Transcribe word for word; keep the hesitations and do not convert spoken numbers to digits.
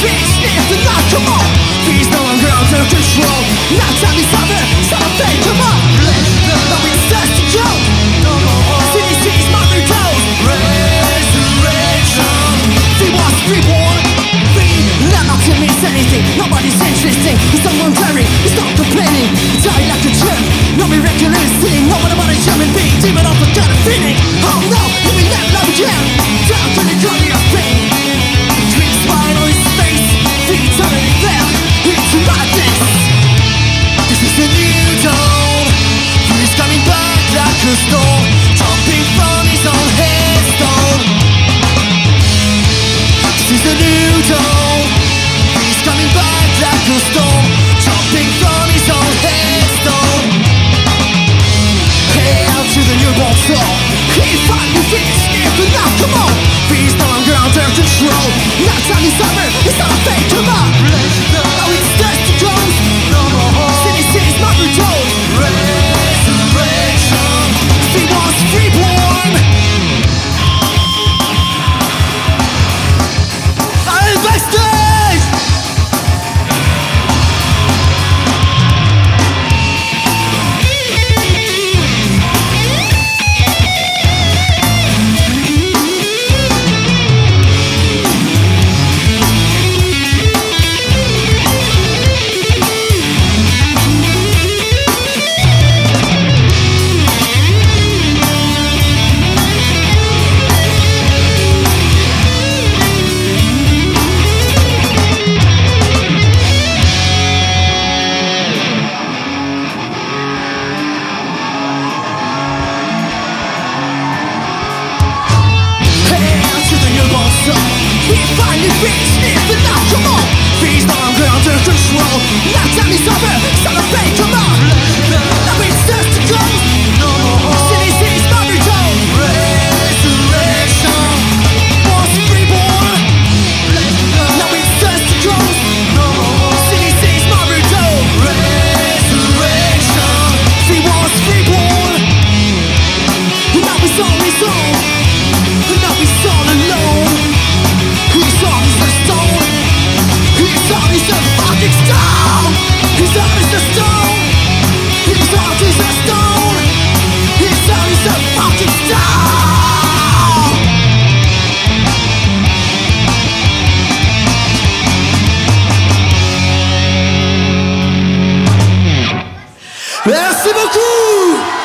this is the night, come on. Please no longer under control. Now time is over, something, come on. Let the loving start to go. No more C D C is my recalls. Resurrection. They was reborn. That nothing means anything. Nobody's interesting. It's not voluntary, it's not complaining. Die like a jerk, no miraculous thing. No one about a human being, demon of a kind of feeling. Oh no, let me let love again. Down to the glory of pain. Storm, jumping from his own headstone. This is the new dawn. He's coming back like a storm, jumping from his own headstone. Hail to the newborn soul. He finally finished it, but now come on. He's no longer under control. Now time is over, it's not a fake, come on. Now it's death to close. No more. C D C is not retold. Merci beaucoup.